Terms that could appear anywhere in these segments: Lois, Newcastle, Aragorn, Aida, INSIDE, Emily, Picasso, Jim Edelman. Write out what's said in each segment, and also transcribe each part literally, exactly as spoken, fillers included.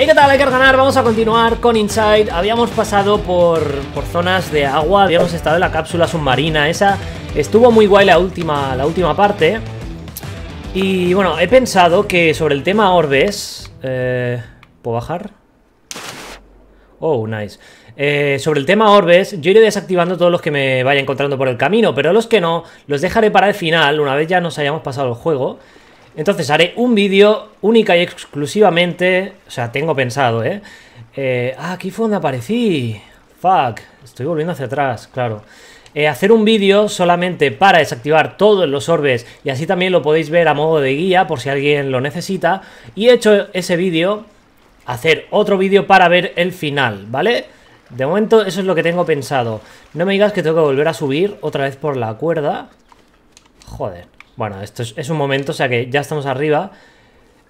Hey, ¿qué tal? Hay que ganar. Vamos a continuar con INSIDE. Habíamos pasado por, por zonas de agua. Habíamos estado en la cápsula submarina esa. Estuvo muy guay la última, la última parte. Y bueno, he pensado que sobre el tema orbes... Eh, ¿puedo bajar? Oh, nice. Eh, sobre el tema orbes, yo iré desactivando todos los que me vaya encontrando por el camino, pero los que no, los dejaré para el final, una vez ya nos hayamos pasado el juego. Entonces haré un vídeo única y exclusivamente... O sea, tengo pensado, ¿eh? eh ah, aquí fue donde aparecí. Fuck, estoy volviendo hacia atrás, claro. Eh, hacer un vídeo solamente para desactivar todos los orbes, y así también lo podéis ver a modo de guía por si alguien lo necesita. Y he hecho ese vídeo, hacer otro vídeo para ver el final, ¿vale? De momento eso es lo que tengo pensado. No me digas que tengo que volver a subir otra vez por la cuerda. Joder. Bueno, esto es, es un momento, o sea que ya estamos arriba.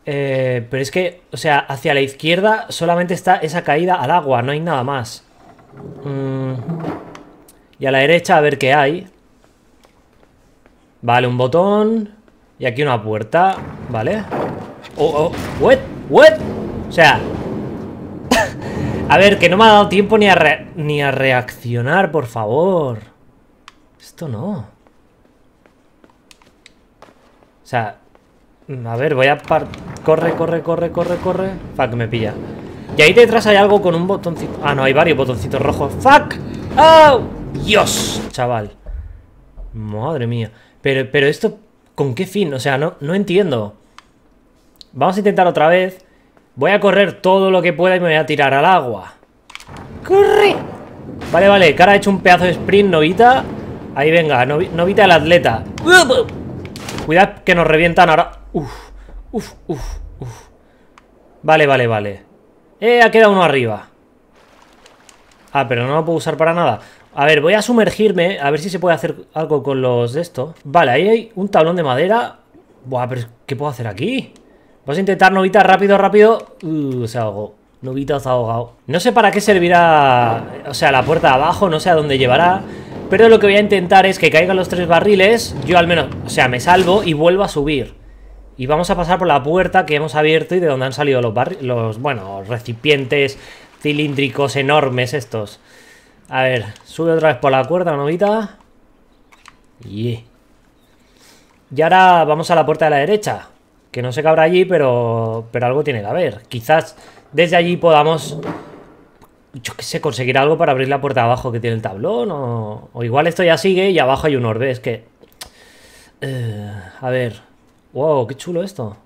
Eh, pero es que, o sea, hacia la izquierda solamente está esa caída al agua. No hay nada más. Mm. Y a la derecha a ver qué hay. Vale, un botón. Y aquí una puerta. Vale. Oh, oh. What? What? O sea... A ver, que no me ha dado tiempo ni a, re ni a reaccionar, por favor. Esto no. O sea, a ver, voy a... Par corre, corre, corre, corre, corre. Fuck, me pilla. Y ahí detrás hay algo con un botoncito. Ah, no, hay varios botoncitos rojos. Fuck. ¡Oh! Dios, chaval. Madre mía. Pero, pero esto, ¿con qué fin? O sea, no, no entiendo. Vamos a intentar otra vez. Voy a correr todo lo que pueda y me voy a tirar al agua. ¡Corre! Vale, vale, cara ha hecho un pedazo de sprint, Novita. Ahí venga, Novita el atleta. Cuidad que nos revientan ahora. Uf, uf, uf, uf. Vale, vale, vale. Eh, ha quedado uno arriba. Ah, pero no lo puedo usar para nada. A ver, voy a sumergirme. A ver si se puede hacer algo con los de esto. Vale, ahí hay un tablón de madera. Buah, pero ¿qué puedo hacer aquí? Vamos a intentar, Novita, rápido, rápido. Uh, se ahogó. Novita se ha ahogado. No sé para qué servirá, o sea, la puerta de abajo, no sé a dónde llevará. Pero lo que voy a intentar es que caigan los tres barriles. Yo al menos, o sea, me salvo y vuelvo a subir. Y vamos a pasar por la puerta que hemos abierto y de donde han salido los barriles, los, bueno, recipientes cilíndricos enormes estos. A ver, sube otra vez por la cuerda, Novita. Yeah. Y ahora vamos a la puerta de la derecha. Que no sé qué habrá allí, pero, pero algo tiene que haber. Quizás desde allí podamos, yo qué sé, conseguir algo para abrir la puerta de abajo que tiene el tablón. O, o igual esto ya sigue y abajo hay un orbe. Es que... Eh, a ver... Wow, qué chulo esto.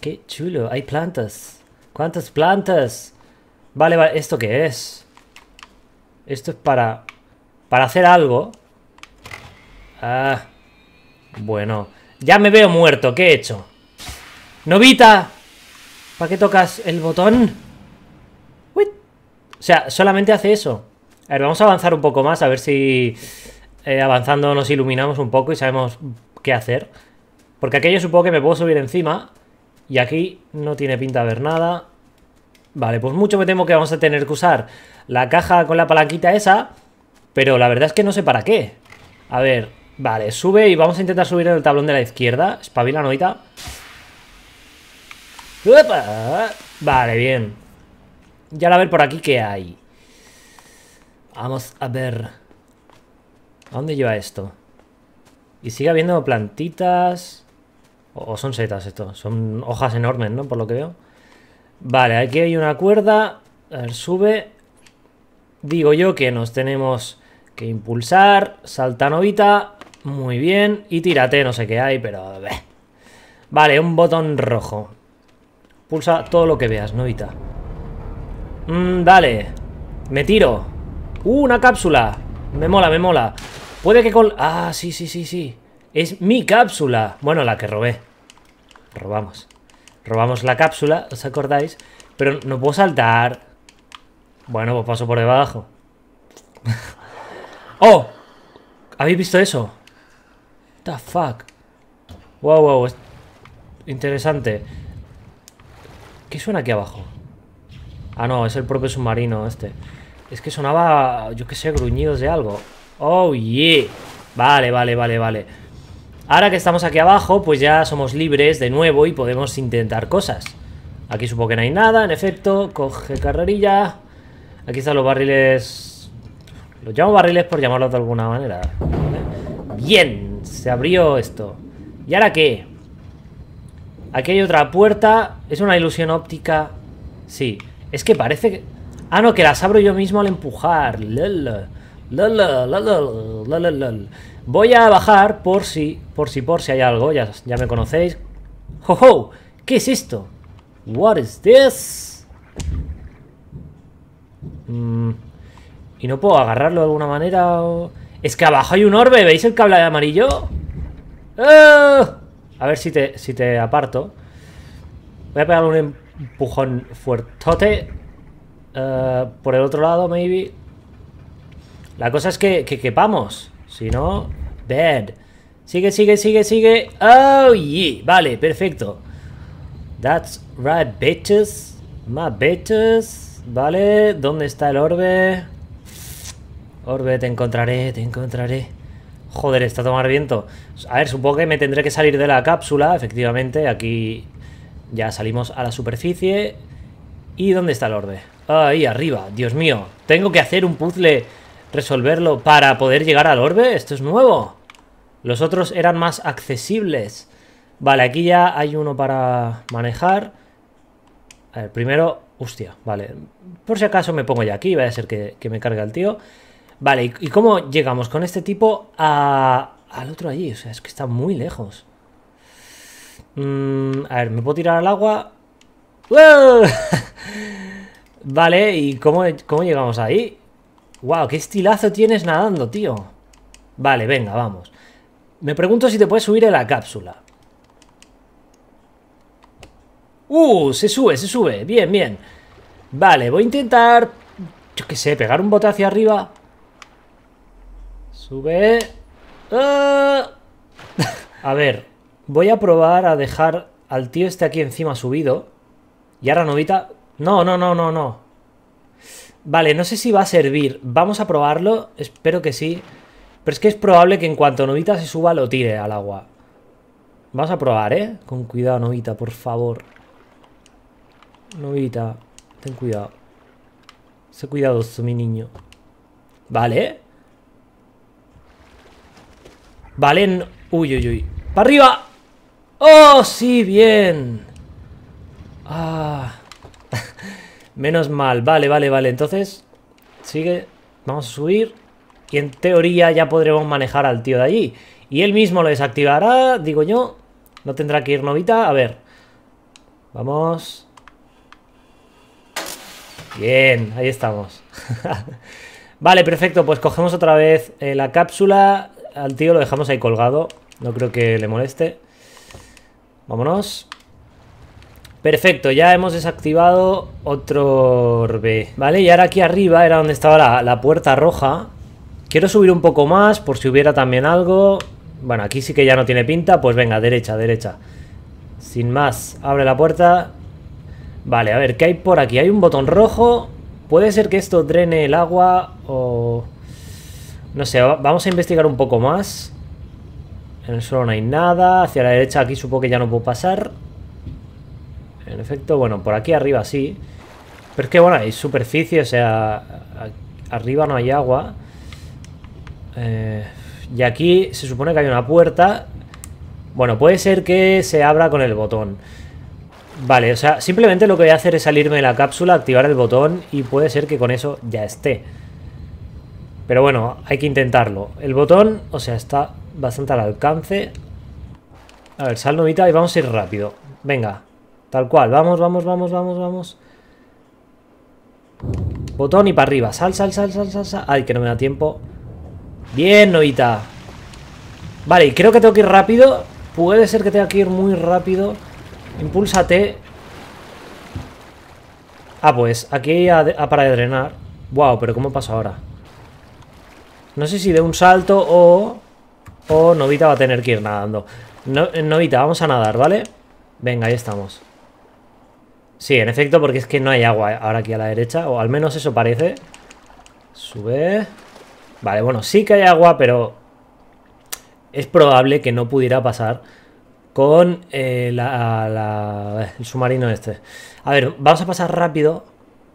Qué chulo. Hay plantas. ¿Cuántas plantas? Vale, vale. ¿Esto qué es? Esto es para... Para hacer algo. Ah. Bueno... Ya me veo muerto, ¿qué he hecho? ¡Novita! ¿Para qué tocas el botón? Uy. O sea, solamente hace eso. A ver, vamos a avanzar un poco más. A ver si eh, avanzando nos iluminamos un poco y sabemos qué hacer. Porque aquello supongo que me puedo subir encima. Y aquí no tiene pinta de haber nada. Vale, pues mucho me temo que vamos a tener que usar la caja con la palanquita esa. Pero la verdad es que no sé para qué. A ver... Vale, sube y vamos a intentar subir en el tablón de la izquierda. Espabila, Novita. ¡Opa! Vale, bien. Y ahora a ver por aquí qué hay. Vamos a ver. ¿A dónde lleva esto? Y sigue habiendo plantitas. O son setas esto. Son hojas enormes, ¿no? Por lo que veo. Vale, aquí hay una cuerda. A ver, sube. Digo yo que nos tenemos que impulsar. Salta, Novita. Muy bien, y tírate, no sé qué hay, pero... Bleh. Vale, un botón rojo. Pulsa todo lo que veas, Novita. Mm, dale. Me tiro. Uh, una cápsula. Me mola, me mola. Puede que con... Ah, sí, sí, sí, sí. Es mi cápsula. Bueno, la que robé. Robamos. Robamos la cápsula, ¿os acordáis? Pero no puedo saltar. Bueno, pues paso por debajo. ¡Oh! ¿Habéis visto eso? What the fuck. Wow, wow, es interesante. ¿Qué suena aquí abajo? Ah, no, es el propio submarino este. Es que sonaba, yo qué sé, gruñidos de algo. Oh, yeah. Vale, vale, vale, vale. Ahora que estamos aquí abajo, pues ya somos libres de nuevo y podemos intentar cosas. Aquí supongo que no hay nada, en efecto. Coge carrerilla. Aquí están los barriles. Los llamo barriles por llamarlos de alguna manera, ¿vale? Bien, se abrió esto. ¿Y ahora qué? Aquí hay otra puerta. ¿Es una ilusión óptica? Sí, es que parece que... Ah, no, que las abro yo mismo al empujar. Lol. Lol, lol, lol, lol, lol. Voy a bajar por si, por si, por si hay algo. Ya, ya me conocéis. ¡Ho, ho! ¿Qué es esto? What is this? Mm, y no puedo agarrarlo de alguna manera. O... Es que abajo hay un orbe. ¿Veis el cable amarillo? ¡Oh! A ver si te, si te aparto. Voy a pegarle un empujón fuertote. Uh, por el otro lado, maybe. La cosa es que, que quepamos. Si no, bad. Sigue, sigue, sigue, sigue. Oh, yeah. Vale, perfecto. That's right, bitches. My bitches. Vale, ¿dónde está el orbe? Orbe, te encontraré, te encontraré. Joder, está a tomar viento. A ver, supongo que me tendré que salir de la cápsula. Efectivamente, aquí ya salimos a la superficie. ¿Y dónde está el orbe? Ahí arriba, Dios mío. Tengo que hacer un puzzle, resolverlo para poder llegar al orbe. Esto es nuevo. Los otros eran más accesibles. Vale, aquí ya hay uno para manejar. A ver, primero... Hostia, vale. Por si acaso me pongo ya aquí. Vaya a ser que, que me cargue el tío. Vale, ¿y, y cómo llegamos con este tipo a, al otro allí? O sea, es que está muy lejos. Mm, a ver, ¿me puedo tirar al agua? ¡Wow! Vale, ¿y cómo, cómo llegamos ahí? ¡Wow! ¡Qué estilazo tienes nadando, tío! Vale, venga, vamos. Me pregunto si te puedes subir a la cápsula. ¡Uh! Se sube, se sube. Bien, bien. Vale, voy a intentar... Yo qué sé, pegar un bote hacia arriba. Sube. ¡Ah! A ver, voy a probar a dejar al tío este aquí encima subido. Y ahora novita... No, no, no, no, no. Vale, no sé si va a servir. Vamos a probarlo. Espero que sí. Pero es que es probable que en cuanto Novita se suba lo tire al agua. Vamos a probar, ¿eh? Con cuidado, Novita, por favor. Novita, ten cuidado. Sé cuidadoso, mi niño. Vale. Vale, no... Uy, uy, uy. ¡Para arriba! ¡Oh, sí, bien! Ah... Menos mal, vale, vale, vale. Entonces, sigue. Vamos a subir. Y en teoría ya podremos manejar al tío de allí. Y él mismo lo desactivará, digo yo. No tendrá que ir Novita. A ver. Vamos. Bien, ahí estamos. Vale, perfecto. Pues cogemos otra vez eh, la cápsula. Al tío lo dejamos ahí colgado. No creo que le moleste. Vámonos. Perfecto, ya hemos desactivado otro orbe. Vale, y ahora aquí arriba era donde estaba la, la puerta roja. Quiero subir un poco más por si hubiera también algo. Bueno, aquí sí que ya no tiene pinta. Pues venga, derecha, derecha. Sin más, abre la puerta. Vale, a ver, ¿qué hay por aquí? Hay un botón rojo. Puede ser que esto drene el agua o... No sé, vamos a investigar un poco más. En el suelo no hay nada. Hacia la derecha aquí supongo que ya no puedo pasar. En efecto, bueno, por aquí arriba sí. Pero es que, bueno, hay superficie, o sea, arriba no hay agua. Eh, y aquí se supone que hay una puerta. Bueno, puede ser que se abra con el botón. Vale, o sea, simplemente lo que voy a hacer es salirme de la cápsula, activar el botón y puede ser que con eso ya esté. Pero bueno, hay que intentarlo. El botón, o sea, está bastante al alcance. A ver, sal Novita y vamos a ir rápido. Venga. Tal cual, vamos, vamos, vamos, vamos, vamos. Botón y para arriba. Sal, sal, sal, sal, sal, sal. Ay, que no me da tiempo. Bien, Novita. Vale, y creo que tengo que ir rápido. Puede ser que tenga que ir muy rápido. Impúlsate. Ah, pues, aquí a, a para de drenar. Wow, pero ¿cómo pasa ahora? No sé si de un salto o... O Novita va a tener que ir nadando. No, Novita, vamos a nadar, ¿vale? Venga, ahí estamos. Sí, en efecto, porque es que no hay agua ahora aquí a la derecha. O al menos eso parece. Sube. Vale, bueno, sí que hay agua, pero... Es probable que no pudiera pasar con eh, la, la, el submarino este. A ver, vamos a pasar rápido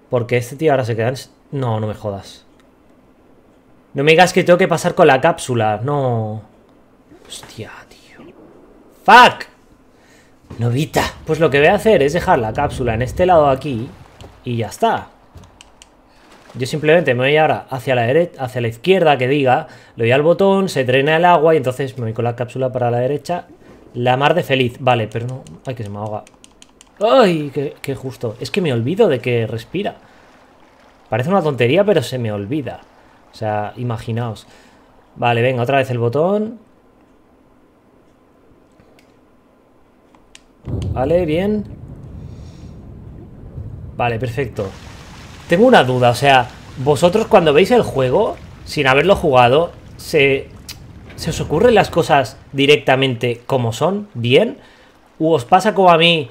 porque este tío ahora se queda en... No, no me jodas. No me digas que tengo que pasar con la cápsula. No. Hostia, tío. ¡Fuck! Novita. Pues lo que voy a hacer es dejar la cápsula en este lado aquí y ya está. Yo simplemente me voy ahora hacia la derecha, hacia la izquierda, que diga, le doy al botón, se drena el agua y entonces me voy con la cápsula para la derecha. La mar de feliz. Vale, pero no... Ay, que se me ahoga. Ay, qué, qué justo. Es que me olvido de que respira. Parece una tontería, pero se me olvida. O sea, imaginaos. Vale, venga, otra vez el botón. Vale, bien. Vale, perfecto. Tengo una duda, o sea, vosotros cuando veis el juego, sin haberlo jugado, ¿se, ¿se os ocurren las cosas directamente como son? ¿Bien? ¿O os pasa como a mí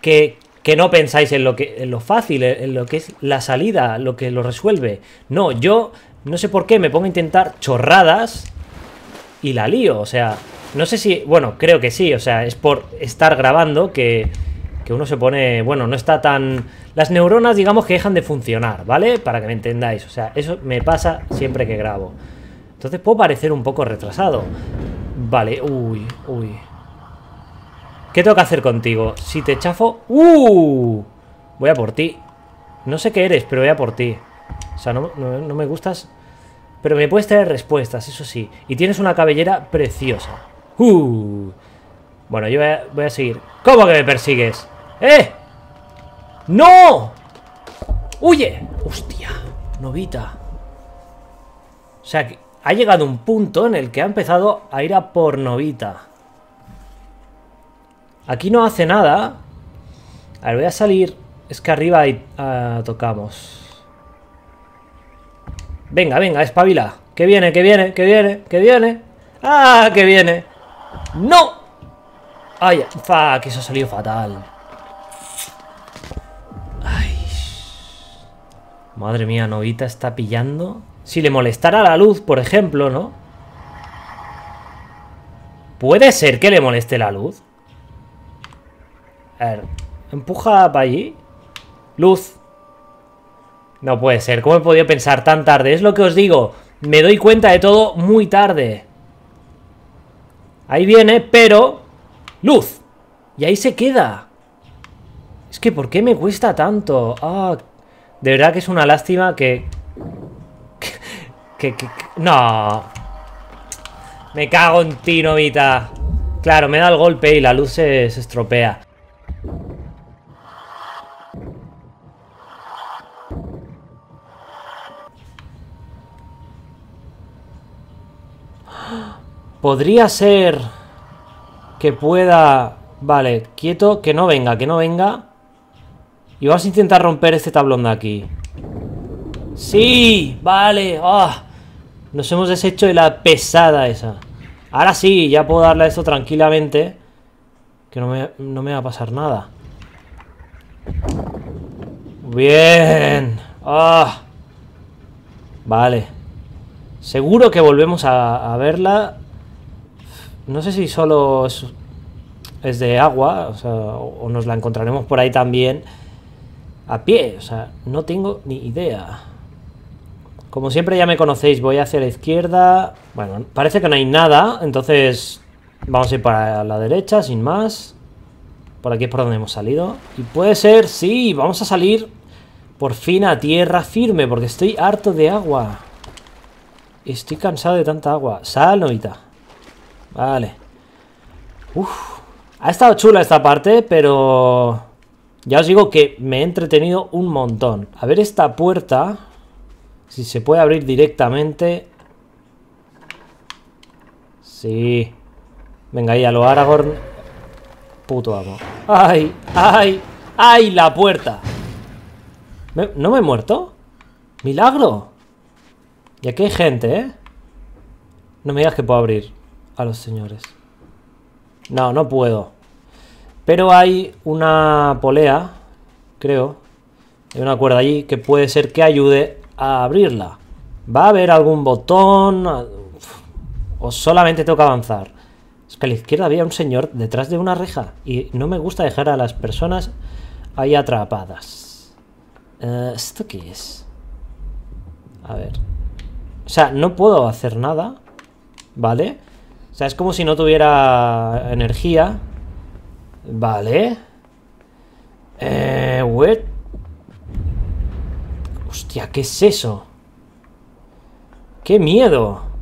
que, que no pensáis en lo, que, en lo fácil, en lo que es la salida, lo que lo resuelve? No, yo no sé por qué me pongo a intentar chorradas y la lío, o sea, no sé si... Bueno, creo que sí, o sea, es por estar grabando que... que uno se pone, bueno, no está tan... Las neuronas, digamos, que dejan de funcionar, ¿vale? Para que me entendáis, o sea, eso me pasa siempre que grabo. Entonces puedo parecer un poco retrasado. Vale, uy, uy. ¿Qué tengo que hacer contigo? Si te chafo... ¡Uh! Voy a por ti. No sé qué eres, pero voy a por ti. O sea, no, no, no me gustas, pero me puedes traer respuestas, eso sí. Y tienes una cabellera preciosa. ¡Uh! Bueno, yo voy a, voy a seguir. ¿Cómo que me persigues? ¡Eh! ¡No! ¡Huye! ¡Hostia! Novita. O sea, que ha llegado un punto en el que ha empezado a ir a por Novita. Aquí no hace nada. A ver, voy a salir. Es que arriba hay, uh, tocamos. Venga, venga, espabila. Que viene, que viene, que viene, que viene. ¡Ah, que viene! ¡No! ¡Ay! ¡Fuck! Eso ha salido fatal. ¡Ay! Madre mía, Novita está pillando. Si le molestara la luz, por ejemplo, ¿no? ¿Puede ser que le moleste la luz? A ver. Empuja para allí. Luz. No puede ser. ¿Cómo he podido pensar tan tarde? Es lo que os digo. Me doy cuenta de todo muy tarde. Ahí viene, pero... ¡Luz! Y ahí se queda. Es que ¿por qué me cuesta tanto? Ah, de verdad que es una lástima que... Que... que, que... ¡No! Me cago en ti, Novita. Claro, me da el golpe y la luz se, se estropea. Podría ser... que pueda... Vale, quieto, que no venga, que no venga. Y vamos a intentar romper este tablón de aquí. ¡Sí! ¡Vale! ¡Oh! Nos hemos deshecho de la pesada esa. Ahora sí, ya puedo darle a esto tranquilamente. Que no me, no me va a pasar nada. ¡Bien! ¡Oh! Vale. Seguro que volvemos a, a verla... No sé si solo es, es de agua, o sea, o nos la encontraremos por ahí también a pie, o sea, no tengo ni idea. Como siempre ya me conocéis, voy hacia la izquierda. Bueno, parece que no hay nada, entonces vamos a ir para la derecha, sin más. Por aquí es por donde hemos salido. Y puede ser, sí, vamos a salir por fin a tierra firme, porque estoy harto de agua. Estoy cansado de tanta agua. Sal, Novita. Vale. Uf. Ha estado chula esta parte, pero... Ya os digo que me he entretenido un montón. A ver esta puerta. Si se puede abrir directamente. Sí. Venga, ahí a lo Aragorn. Puto amo. ¡Ay! ¡Ay! ¡Ay! ¡La puerta! ¿Me... ¿No me he muerto? ¡Milagro! Y aquí hay gente, ¿eh? No me digas que puedo abrir. A los señores. No, no puedo. Pero hay una polea, creo. Hay una cuerda allí que puede ser que ayude a abrirla. ¿Va a haber algún botón? ¿O solamente tengo que avanzar? Es que a la izquierda había un señor detrás de una reja y no me gusta dejar a las personas ahí atrapadas. Uh, ¿Esto qué es? A ver. O sea, no puedo hacer nada, ¿vale? O sea, es como si no tuviera energía. Vale. Eh, what? Hostia, ¿qué es eso? ¡Qué miedo!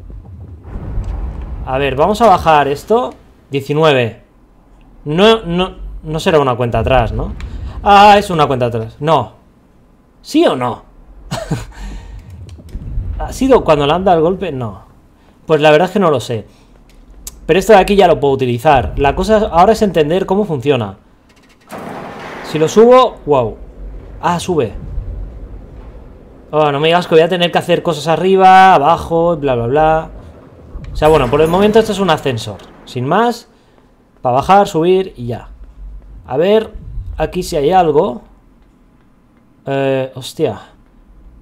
A ver, vamos a bajar esto. diecinueve. No, no, no será una cuenta atrás, ¿no? Ah, es una cuenta atrás. No. ¿Sí o no? ¿Ha sido cuando le han dado el golpe? No. Pues la verdad es que no lo sé. Pero esto de aquí ya lo puedo utilizar. La cosa ahora es entender cómo funciona. Si lo subo... ¡Wow! Ah, sube. Oh, no me digas que voy a tener que hacer cosas arriba, abajo, bla, bla, bla. O sea, bueno, por el momento esto es un ascensor. Sin más, para bajar, subir y ya. A ver, aquí si hay algo. Eh, hostia.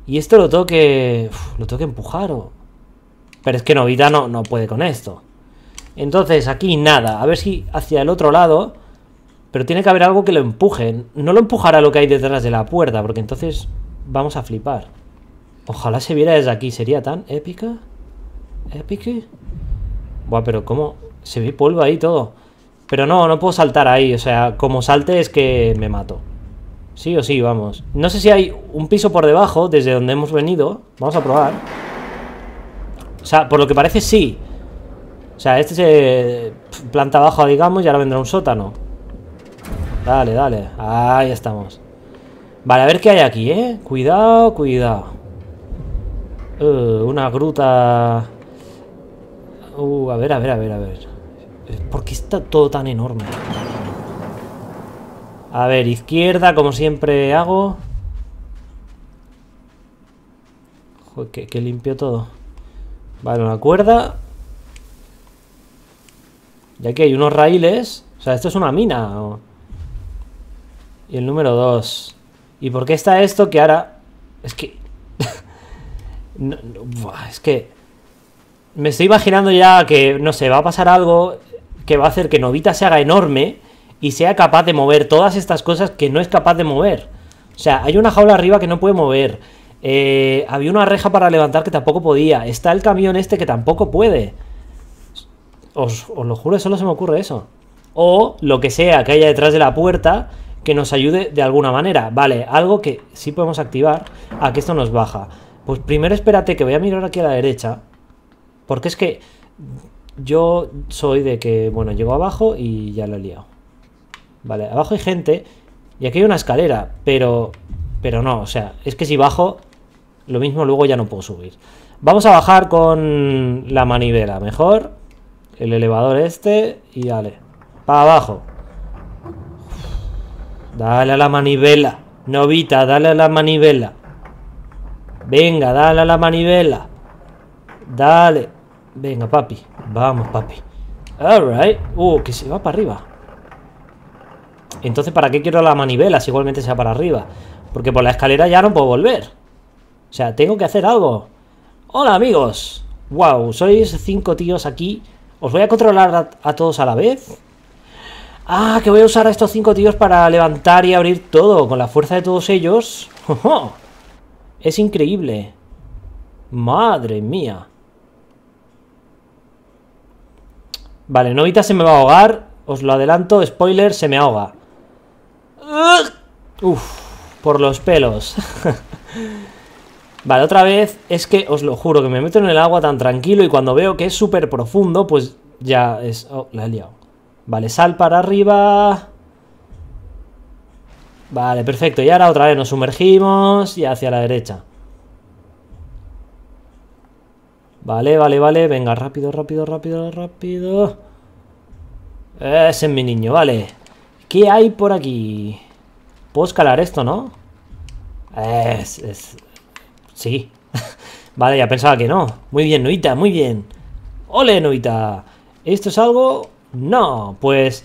Y esto lo tengo que... Uf, lo tengo que empujar o... Pero es que Novita no, no puede con esto. Entonces, aquí nada. A ver si hacia el otro lado. Pero tiene que haber algo que lo empuje. No lo empujará lo que hay detrás de la puerta, porque entonces... Vamos a flipar. Ojalá se viera desde aquí. Sería tan épica. Épica. Buah, pero cómo... Se ve polvo ahí todo. Pero no, no puedo saltar ahí. O sea, como salte es que me mato. Sí o sí, vamos. No sé si hay un piso por debajo desde donde hemos venido. Vamos a probar. O sea, por lo que parece sí. O sea, este se planta abajo, digamos, y ahora vendrá un sótano. Dale, dale. Ahí estamos. Vale, a ver qué hay aquí, ¿eh? Cuidado, cuidado. Uh, una gruta... Uh, a ver, a ver, a ver, a ver. ¿Por qué está todo tan enorme? A ver, izquierda, como siempre hago. Joder, que, que limpio todo. Vale, una cuerda. Y aquí hay unos raíles. O sea, esto es una mina. ¿O? Y el número dos... ¿Y por qué está esto que ahora? Es que... no, no, buah, es que... Me estoy imaginando ya que, no sé, va a pasar algo que va a hacer que Novita se haga enorme y sea capaz de mover todas estas cosas que no es capaz de mover. O sea, hay una jaula arriba que no puede mover. Eh, había una reja para levantar que tampoco podía. Está el camión este que tampoco puede. Os, os lo juro, solo se me ocurre eso. O lo que sea que haya detrás de la puerta... Que nos ayude de alguna manera. Vale, algo que sí podemos activar. A que esto nos baja. Pues primero espérate que voy a mirar aquí a la derecha. Porque es que yo soy de que, bueno, llego abajo y ya lo he liado. Vale, abajo hay gente. Y aquí hay una escalera. Pero, pero no, o sea, es que si bajo, lo mismo luego ya no puedo subir. Vamos a bajar con la manivela, mejor. El elevador este. Y dale, para abajo. Dale a la manivela, Novita, dale a la manivela. Venga, dale a la manivela. Dale. Venga, papi. Vamos, papi. Alright. Uh, que se va para arriba. Entonces, ¿para qué quiero la manivela si igualmente sea para arriba? Porque por la escalera ya no puedo volver. O sea, tengo que hacer algo. Hola, amigos. Wow, sois cinco tíos aquí. ¿Os voy a controlar a, a todos a la vez? Ah, que voy a usar a estos cinco tíos para levantar y abrir todo. Con la fuerza de todos ellos. ¡Oh! Es increíble. Madre mía. Vale, Novita se me va a ahogar. Os lo adelanto, spoiler, se me ahoga. Uf, por los pelos. Vale, otra vez. Es que, os lo juro, que me meto en el agua tan tranquilo. Y cuando veo que es súper profundo, pues ya es... Oh, la he liado. Vale, sal para arriba. Vale, perfecto. Y ahora otra vez nos sumergimos y hacia la derecha. Vale, vale, vale. Venga, rápido, rápido, rápido, rápido. Ese es mi niño, vale. ¿Qué hay por aquí? ¿Puedo escalar esto, no? Es, es... Sí. Vale, ya pensaba que no. Muy bien, Novita, muy bien. ¡Ole, Novita! Esto es algo... No, pues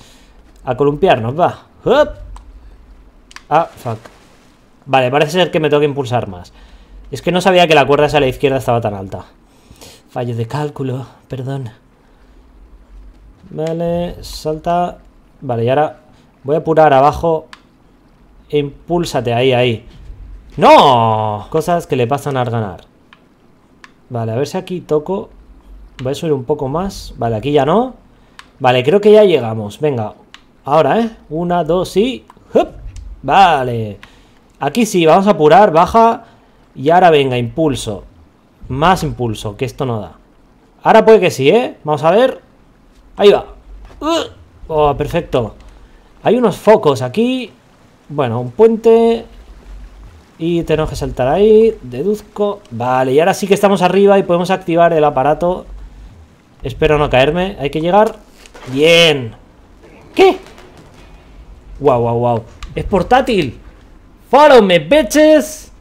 a columpiarnos, va. ¡Hop! Ah, fuck. Vale, parece ser que me tengo que impulsar más. Es que no sabía que la cuerda hacia la izquierda estaba tan alta. Fallo de cálculo, perdón. Vale, salta. Vale, y ahora voy a apurar abajo. Impúlsate, ahí, ahí. ¡No! Cosas que le pasan al ganar. Vale, a ver si aquí toco. Voy a subir un poco más. Vale, aquí ya no. Vale, creo que ya llegamos. Venga, ahora, ¿eh? Una, dos y... ¡Hup! Vale. Aquí sí, vamos a apurar, baja. Y ahora venga, impulso. Más impulso, que esto no da. Ahora puede que sí, ¿eh? Vamos a ver. Ahí va. Oh, perfecto. Hay unos focos aquí. Bueno, un puente. Y tenemos que saltar ahí. Deduzco. Vale, y ahora sí que estamos arriba y podemos activar el aparato. Espero no caerme. Hay que llegar. Bien. ¿Qué? Wow, wow, wow. Es portátil. Follow me, bitches.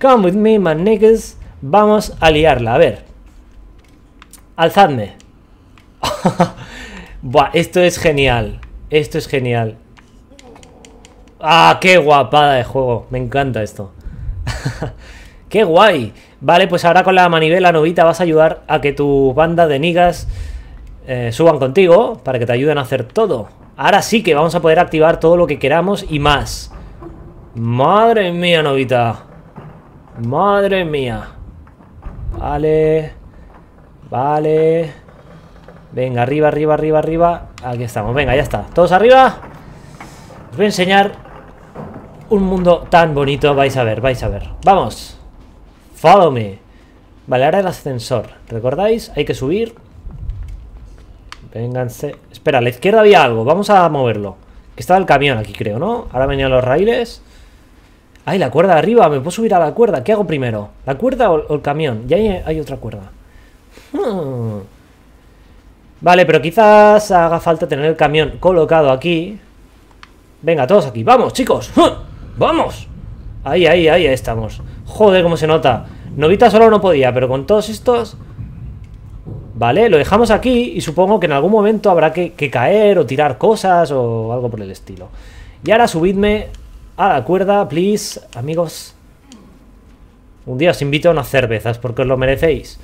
Come with me, my niggas. Vamos a liarla. A ver. Alzadme. Buah, esto es genial. Esto es genial. ¡Ah, qué guapada de juego! Me encanta esto. ¡Qué guay! Vale, pues ahora con la manivela novita vas a ayudar a que tu banda de niggas eh, suban contigo para que te ayuden a hacer todo. Ahora sí que vamos a poder activar todo lo que queramos y más. ¡Madre mía, novita! ¡Madre mía! Vale. Vale. Venga, arriba, arriba, arriba, arriba. Aquí estamos. Venga, ya está. ¿Todos arriba? Os voy a enseñar... un mundo tan bonito, vais a ver, vais a ver. ¡Vamos! ¡Follow me! Vale, ahora el ascensor. ¿Recordáis? Hay que subir. Vénganse. Espera, a la izquierda había algo. Vamos a moverlo. Que estaba el camión aquí, creo, ¿no? Ahora venían los raíles. ¡Ay, la cuerda de arriba! Me puedo subir a la cuerda. ¿Qué hago primero? ¿La cuerda o el camión? Ya hay, hay otra cuerda. Hmm. Vale, pero quizás haga falta tener el camión colocado aquí. Venga, todos aquí. ¡Vamos, chicos! ¡Huh! ¡Vamos! Ahí, ahí, ahí estamos. Joder, cómo se nota. Novita solo no podía, pero con todos estos... Vale, lo dejamos aquí y supongo que en algún momento habrá que, que caer o tirar cosas o algo por el estilo. Y ahora subidme a la cuerda, please, amigos. Un día os invito a unas cervezas porque os lo merecéis.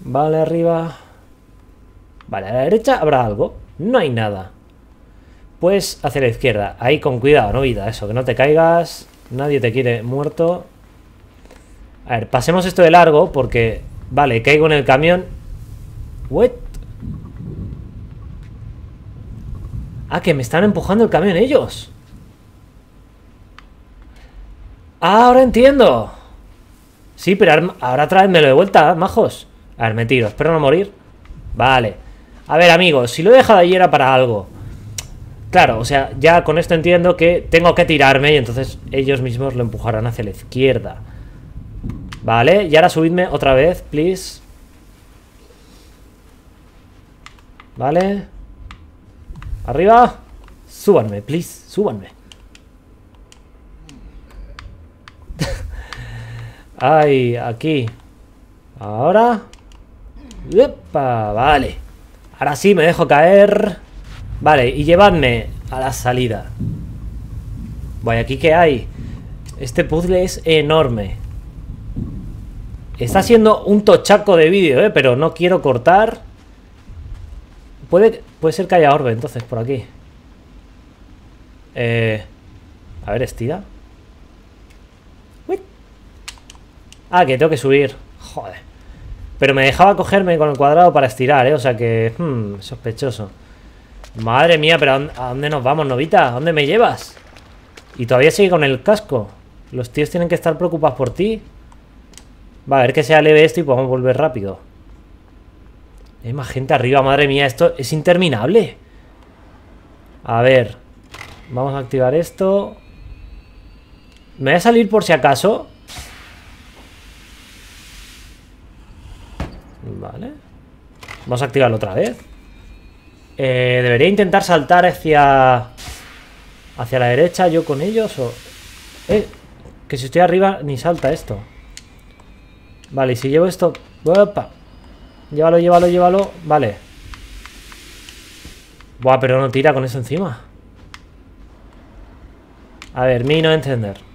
Vale, arriba. Vale, a la derecha habrá algo. No hay nada. Pues hacia la izquierda. Ahí con cuidado, no vida. Eso, que no te caigas. Nadie te quiere muerto. A ver, pasemos esto de largo porque... Vale, caigo en el camión. What? Ah, que me están empujando el camión ellos. Ah, ahora entiendo. Sí, pero ahora tráedmelo de vuelta, ¿eh, majos? A ver, me tiro. Espero no morir. Vale. A ver, amigos. Si lo he dejado ayer era para algo. Claro, o sea, ya con esto entiendo que tengo que tirarme y entonces ellos mismos lo empujarán hacia la izquierda. Vale, y ahora subidme otra vez, please. Vale. Arriba. Súbanme, please, súbanme. Ay, aquí. Ahora. Epa, vale. Ahora sí me dejo caer... Vale, y llevadme a la salida. Vaya, ¿aquí qué hay? Este puzzle es enorme. Está siendo un tochaco de vídeo, ¿eh? Pero no quiero cortar. Puede, puede ser que haya orbe, entonces, por aquí. Eh, a ver, estira. Uy. Ah, que tengo que subir. Joder. Pero me dejaba cogerme con el cuadrado para estirar, ¿eh? O sea que... Hmm, sospechoso. Madre mía, pero ¿a dónde nos vamos, novita? ¿A dónde me llevas? Y todavía sigue con el casco. Los tíos tienen que estar preocupados por ti. Va a ver que sea leve esto y podemos volver rápido. Hay más gente arriba, madre mía. Esto es interminable. A ver. Vamos a activar esto. Me voy a salir por si acaso. Vale. Vamos a activarlo otra vez. Eh, debería intentar saltar hacia hacia la derecha yo con ellos o... Eh, que si estoy arriba ni salta esto. Vale, y si llevo esto... ¡Opa! Llévalo, llévalo, llévalo. Vale. Buah, pero no tira con eso encima. A ver, mi no encender.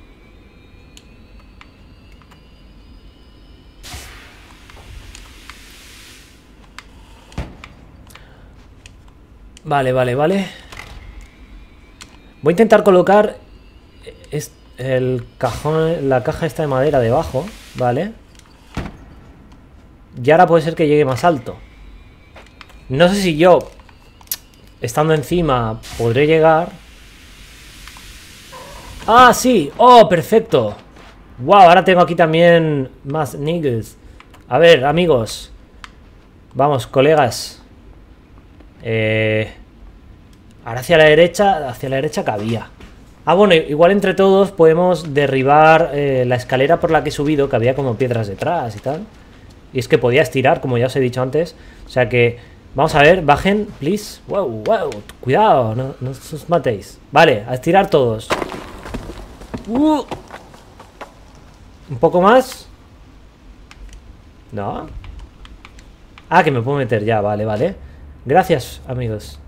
Vale, vale, vale. Voy a intentar colocar el cajón, la caja esta de madera debajo, ¿vale? Y ahora puede ser que llegue más alto. No sé si yo, estando encima, podré llegar. ¡Ah, sí! ¡Oh, perfecto! ¡Wow! Ahora tengo aquí también más niggas. A ver, amigos. Vamos, colegas. Eh... Ahora hacia la derecha, hacia la derecha cabía. Ah, bueno, igual entre todos podemos derribar eh, la escalera por la que he subido, que había como piedras detrás y tal. Y es que podía estirar, como ya os he dicho antes. O sea que, vamos a ver, bajen, please. Wow, wow, cuidado, no, no os matéis. Vale, a estirar todos. Uh. Un poco más. No. Ah, que me puedo meter ya, vale, vale. Gracias, amigos.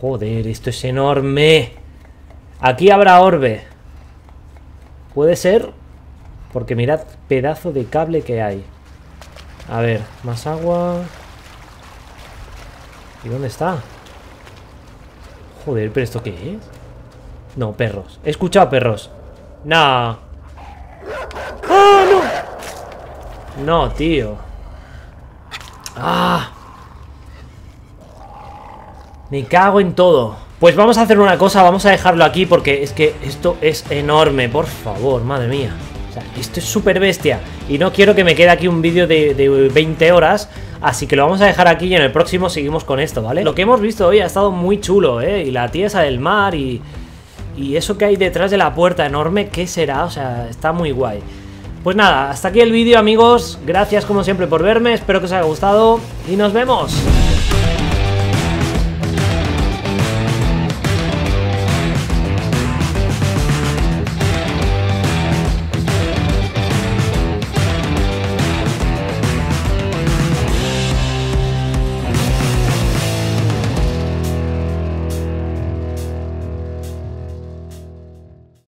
Joder, esto es enorme. Aquí habrá orbe. Puede ser. Porque mirad, pedazo de cable que hay. A ver, más agua. ¿Y dónde está? Joder, ¿pero esto qué es? No, perros. He escuchado perros. No. ¡Ah, no! No, tío. ¡Ah! Me cago en todo. Pues vamos a hacer una cosa. Vamos a dejarlo aquí porque es que esto es enorme. Por favor, madre mía. O sea, esto es súper bestia. Y no quiero que me quede aquí un vídeo de, de veinte horas. Así que lo vamos a dejar aquí y en el próximo seguimos con esto, ¿vale? Lo que hemos visto hoy ha estado muy chulo, ¿eh? Y la tiesa del mar y, y eso que hay detrás de la puerta enorme, ¿qué será? O sea, está muy guay. Pues nada, hasta aquí el vídeo, amigos. Gracias como siempre por verme. Espero que os haya gustado y nos vemos.